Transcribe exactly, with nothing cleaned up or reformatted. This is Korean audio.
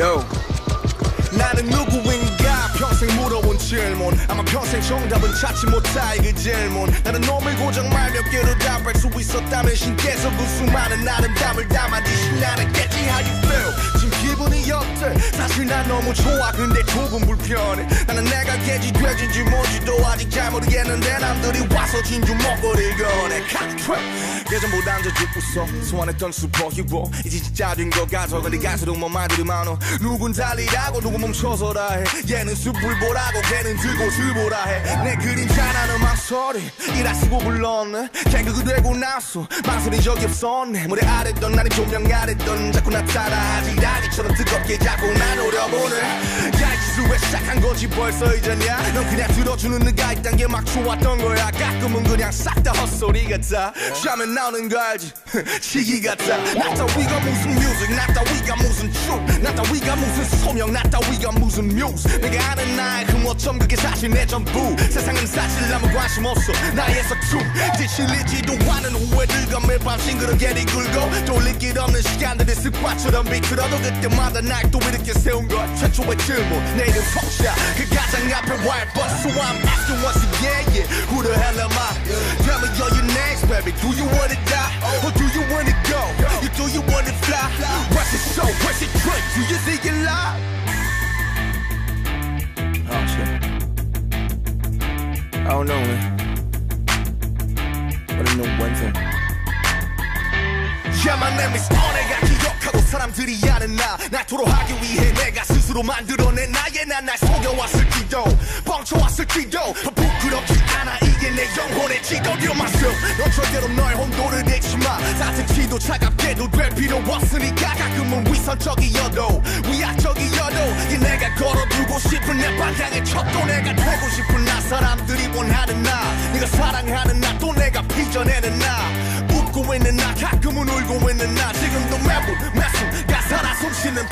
Yo. 나는 누구인가 평생 물어온 질문 아마 평생 정답은 찾지 못할 그 질문 나는 놈을 고정 말몇 개로 답할 수 있었다면 신께서 그 수많은 아름다움을 담아주신 나는겠지 How you feel 지금 기분이 어때 사실 난 너무 좋아 근데 조금 불편해 나는 내가 개지 돼지인지 뭔지도 아직 잘 모르겠는데 남들이 와서 진주 먹거리를 꺼내 예전보단 더 웃어 소환했던 슈퍼히로 이제 진짜 된 것 같아 근데 갈수록 뭔 말들이 많아 누군 달리라고 누군 멈춰서라 해 얘는 숲을 보라고 걔는 들꽃을 보라 해 내 그림자 나는 망설이 이라 쓰고 불렀네 개그가 되고 나서 망설인 적이 없었네 물에 아랬던 나를 조명 아랬던 자꾸 나 따라하지 라니처럼 뜨겁게 자꾸 나 노려보네 왜 시작한 거지 벌써 이제냐 넌 그냥 들어주는 네가 있단 게 막 좋았던 거야 가끔은 그냥 싹 다 헛소리 같아 자면 나오는 거 알지 시기 같아 나 따위가 무슨 뮤직 나 따위가 무슨 춤 나 따위가 무슨 소명 나 따위가 무슨 뮤즈 내가 아는 나의 흠어점 그게 사실 내 전부 세상은 사실 아무 관심 없어 나의 서툼 뒤실리지도 않은 후회들과 매일 밤 싱그럽게 뒤굴고 돌릴 길 없는 시간들이 습관처럼 비틀어도 그때마다 날 또 이렇게 세운 것 최초의 질문 내 이름 폭샤 그 가장 앞에 white bus So I'm asking once again yeah, who the hell am I? Tell me all your names baby Do you wanna die? Or do you wanna go? You do you wanna fly? What's your show? What's your drink? Do you see your life? Oh shit I don't know man But I know one thing Yeah my name is all 내가 기억하고 사람들이 아는 나 날 토로하기 위해 내가 스스로 만들어낸 나의 난 날 속여왔을지도 뻥쳐왔을지도 부끄럽지 않아 이게 내 영혼의 지도 You're myself 넌 절대로 너의 혼돈을 내지 마 따뜻히도 차갑게도 될 필요 없으니까 가끔은 위선적이어도 위약적이어도 이게 내가 걸어두고 싶은 내 방향의 첫도 내가 되고 싶은 나 사람들이 원하는 나 네가 사랑하는 나 또 내가 빚어내는 나 웃고 있는 나 가끔은 울고 있는 나 지금도 매분 매순 나 살아 숨쉬는